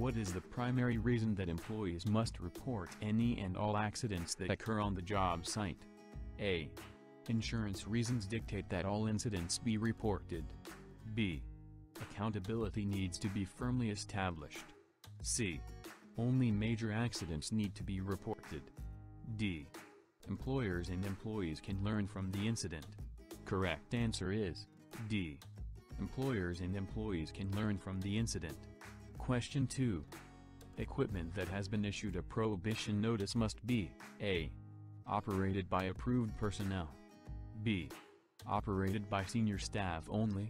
What is the primary reason that employees must report any and all accidents that occur on the job site? A. Insurance reasons dictate that all incidents be reported. B. Accountability needs to be firmly established. C. Only major accidents need to be reported. D. Employers and employees can learn from the incident. Correct answer is D. Employers and employees can learn from the incident. Question 2. Equipment that has been issued a prohibition notice must be: A. Operated by approved personnel. B. Operated by senior staff only.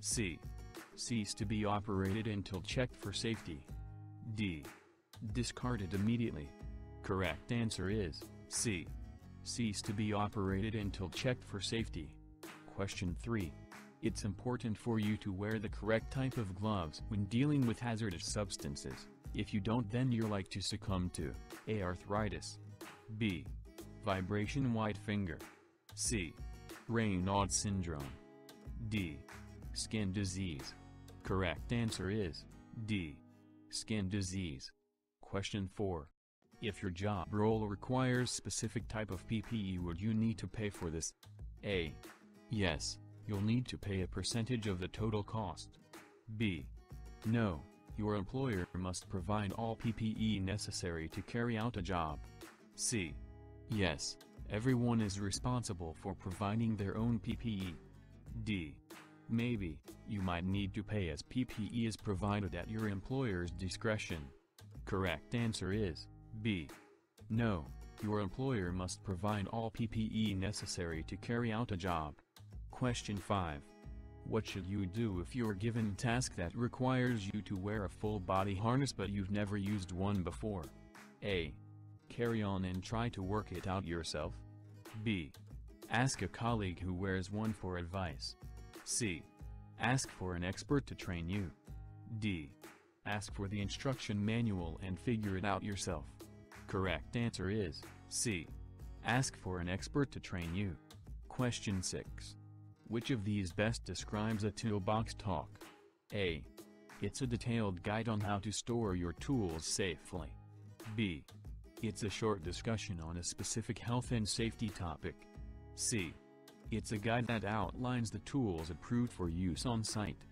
C. Cease to be operated until checked for safety. D. Discarded immediately. Correct answer is C. Cease to be operated until checked for safety. Question 3. It's important for you to wear the correct type of gloves when dealing with hazardous substances. If you don't, then you're like to succumb to A. Arthritis. B. Vibration white finger. C. Raynaud's syndrome. D. Skin disease. Correct answer is D. Skin disease. Question 4. If your job role requires specific type of PPE, would you need to pay for this? A. Yes, you'll need to pay a percentage of the total cost. B. No, your employer must provide all PPE necessary to carry out a job. C. Yes, everyone is responsible for providing their own PPE. D. Maybe, you might need to pay as PPE is provided at your employer's discretion. Correct answer is B. No, your employer must provide all PPE necessary to carry out a job. Question 5. What should you do if you're given a task that requires you to wear a full body harness but you've never used one before? A. Carry on and try to work it out yourself. B. Ask a colleague who wears one for advice. C. Ask for an expert to train you. D. Ask for the instruction manual and figure it out yourself. Correct answer is C. Ask for an expert to train you. Question 6. Which of these best describes a toolbox talk? A. It's a detailed guide on how to store your tools safely. B. It's a short discussion on a specific health and safety topic. C. It's a guide that outlines the tools approved for use on site.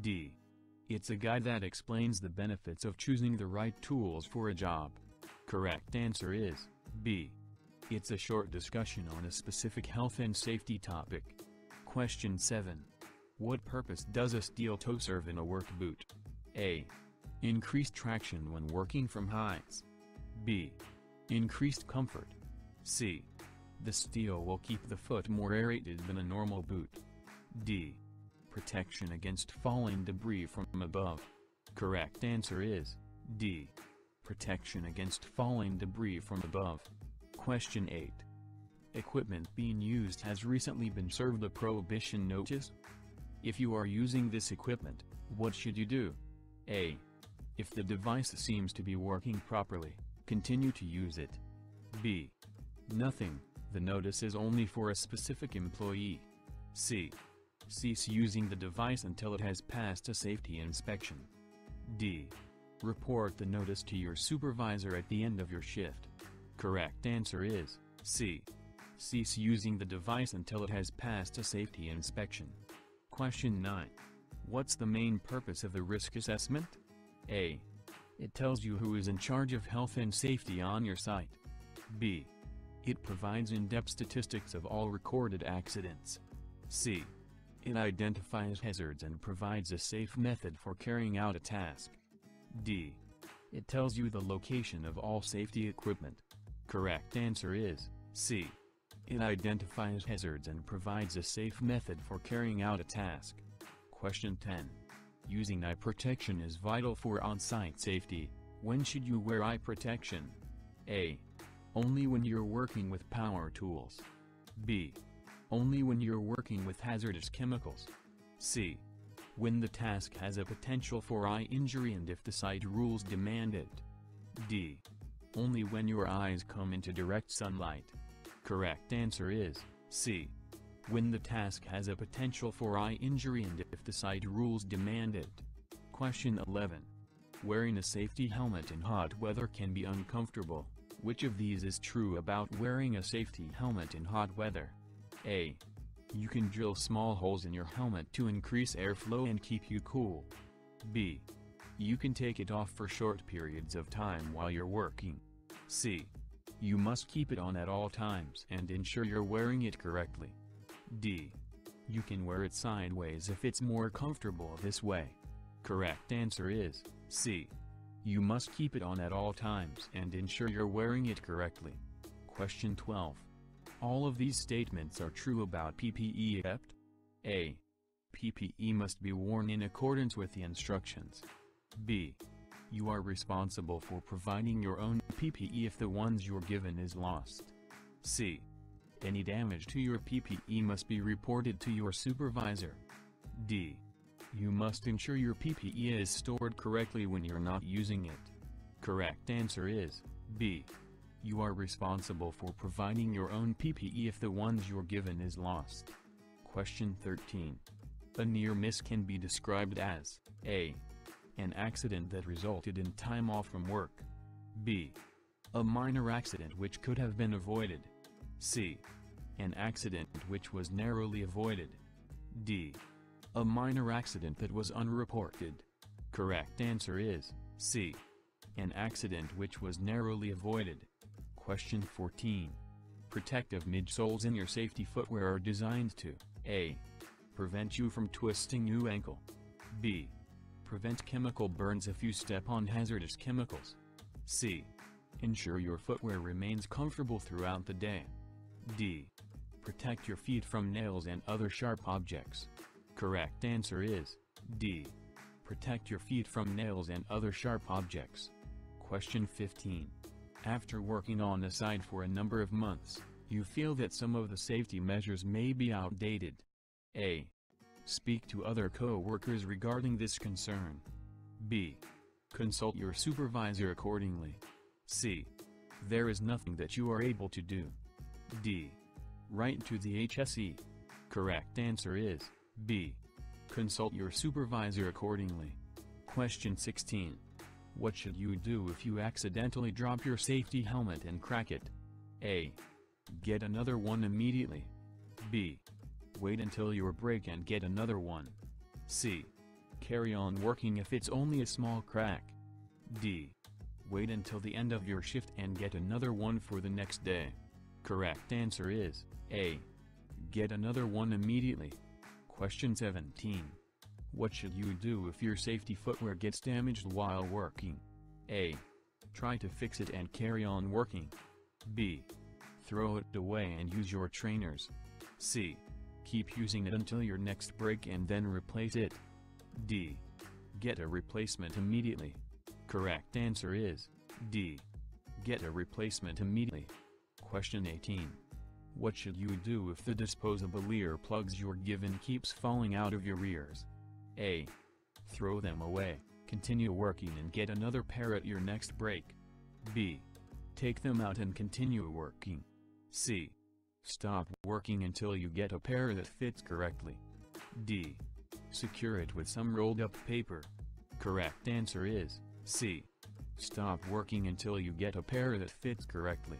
D. It's a guide that explains the benefits of choosing the right tools for a job. Correct answer is B. It's a short discussion on a specific health and safety topic. Question 7. What purpose does a steel toe serve in a work boot? A. Increased traction when working from heights. B. Increased comfort. C. The steel will keep the foot more aerated than a normal boot. D. Protection against falling debris from above. Correct answer is D. Protection against falling debris from above. Question 8. Equipment being used has recently been served a prohibition notice. If you are using this equipment, what should you do? A. If the device seems to be working properly, continue to use it. B. Nothing, the notice is only for a specific employee. C. Cease using the device until it has passed a safety inspection. D. Report the notice to your supervisor at the end of your shift. Correct answer is C. Cease using the device until it has passed a safety inspection. Question 9. What's the main purpose of the risk assessment? A. It tells you who is in charge of health and safety on your site. B. It provides in-depth statistics of all recorded accidents. C. It identifies hazards and provides a safe method for carrying out a task. D. It tells you the location of all safety equipment. Correct answer is C. It identifies hazards and provides a safe method for carrying out a task. Question 10. Using eye protection is vital for on-site safety. When should you wear eye protection? A. Only when you're working with power tools. B. Only when you're working with hazardous chemicals. C. When the task has a potential for eye injury and if the site rules demand it. D. Only when your eyes come into direct sunlight. Correct answer is C. When the task has a potential for eye injury and if the site rules demand it. Question 11. Wearing a safety helmet in hot weather can be uncomfortable. Which of these is true about wearing a safety helmet in hot weather? A. You can drill small holes in your helmet to increase airflow and keep you cool. B. You can take it off for short periods of time while you're working. C. You must keep it on at all times and ensure you're wearing it correctly. D. You can wear it sideways if it's more comfortable this way. Correct answer is C. You must keep it on at all times and ensure you're wearing it correctly. Question 12. All of these statements are true about PPE except A. PPE must be worn in accordance with the instructions. B. You are responsible for providing your own PPE if the ones you're given is lost. C. Any damage to your PPE must be reported to your supervisor. D. You must ensure your PPE is stored correctly when you're not using it. Correct answer is B. You are responsible for providing your own PPE if the ones you're given is lost. Question 13. A near miss can be described as A. An accident that resulted in time off from work. B. A minor accident which could have been avoided. C. An accident which was narrowly avoided. D. A minor accident that was unreported. Correct answer is C. An accident which was narrowly avoided. Question 14. Protective midsoles in your safety footwear are designed to A. Prevent you from twisting your ankle. B. Prevent chemical burns if you step on hazardous chemicals. C. Ensure your footwear remains comfortable throughout the day. D. Protect your feet from nails and other sharp objects. Correct answer is D. Protect your feet from nails and other sharp objects. Question 15. After working on a site for a number of months, you feel that some of the safety measures may be outdated. A. Speak to other co-workers regarding this concern. B. Consult your supervisor accordingly. C. There is nothing that you are able to do. D. Write to the HSE. Correct answer is B. Consult your supervisor accordingly. Question 16. What should you do if you accidentally drop your safety helmet and crack it? A. Get another one immediately. B. Wait until your break and get another one. C. Carry on working if it's only a small crack. D. Wait until the end of your shift and get another one for the next day. Correct answer is A. Get another one immediately. Question 17. What should you do if your safety footwear gets damaged while working? A. Try to fix it and carry on working. B. Throw it away and use your trainers. C. Keep using it until your next break and then replace it. D. Get a replacement immediately. Correct answer is D. Get a replacement immediately. Question 18. What should you do if the disposable earplugs you're given keeps falling out of your ears? A. Throw them away, continue working and get another pair at your next break. B. Take them out and continue working. C. Stop working until you get a pair that fits correctly. D. Secure it with some rolled up paper. Correct answer is C. Stop working until you get a pair that fits correctly.